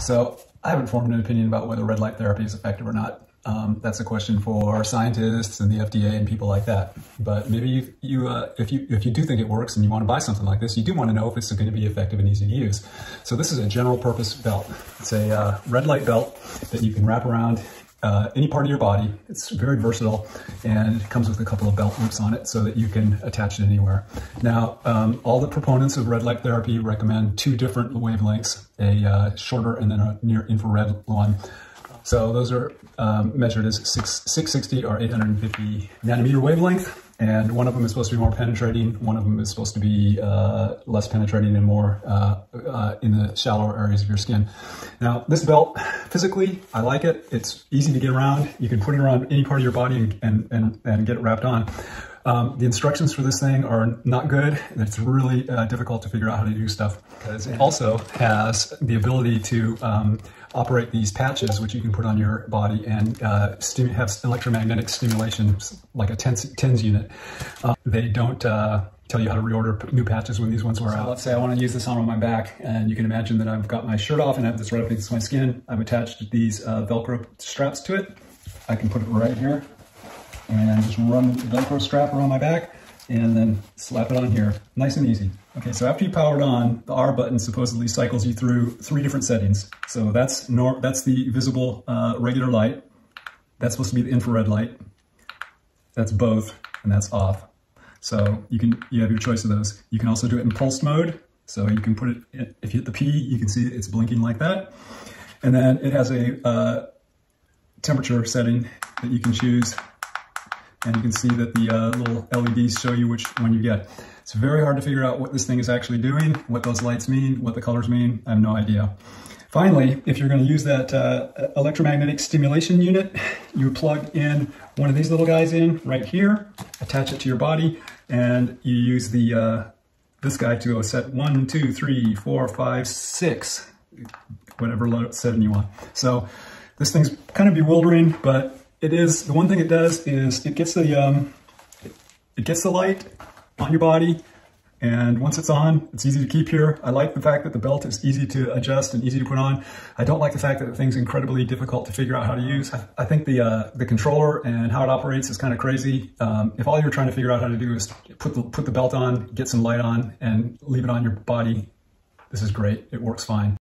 So I haven't formed an opinion about whether red light therapy is effective or not. That's a question for scientists and the FDA and people like that. But maybe if you do think it works and you want to buy something like this, you do want to know if it's going to be effective and easy to use. So this is a general purpose belt. It's a red light belt that you can wrap around any part of your body. It's very versatile, and it comes with a couple of belt loops on it so that you can attach it anywhere. Now, all the proponents of red light therapy recommend two different wavelengths, a shorter and then a near infrared one. So those are measured as 660 or 850 nanometer wavelength. And one of them is supposed to be more penetrating. One of them is supposed to be less penetrating and more in the shallower areas of your skin. Now, this belt, physically, I like it. It's easy to get around. You can put it around any part of your body and get it wrapped on. The instructions for this thing are not good, and it's really difficult to figure out how to do stuff, because it also has the ability to operate these patches, which you can put on your body and have electromagnetic stimulation, like a TENS unit. They don't tell you how to reorder new patches when these ones wear out. So let's say I want to use this on my back, and you can imagine that I've got my shirt off and I have this right up against my skin. I've attached these Velcro straps to it. I can put it right here. And just run the Velcro strap around my back and then slap it on here. Nice and easy. Okay, so after you power it on, the R button supposedly cycles you through three different settings. So that's the visible regular light. That's supposed to be the infrared light. That's both, and that's off. So you have your choice of those. You can also do it in pulsed mode. So you can put it, if you hit the P, you can see it's blinking like that. And then it has a temperature setting that you can choose. And you can see that the little LEDs show you which one you get. It's very hard to figure out what this thing is actually doing, what those lights mean, what the colors mean. I have no idea. Finally, if you're going to use that electromagnetic stimulation unit, you plug in one of these little guys in right here, attach it to your body, and you use the this guy to go set 1, 2, 3, 4, 5, 6, whatever setting you want. So this thing's kind of bewildering, but it is, the one thing it does is it gets the light on your body, and once it's on, it's easy to keep here. I like the fact that the belt is easy to adjust and easy to put on. I don't like the fact that the thing's incredibly difficult to figure out how to use. I think the controller and how it operates is kind of crazy. If all you're trying to figure out how to do is put the belt on, get some light on, and leave it on your body, this is great. It works fine.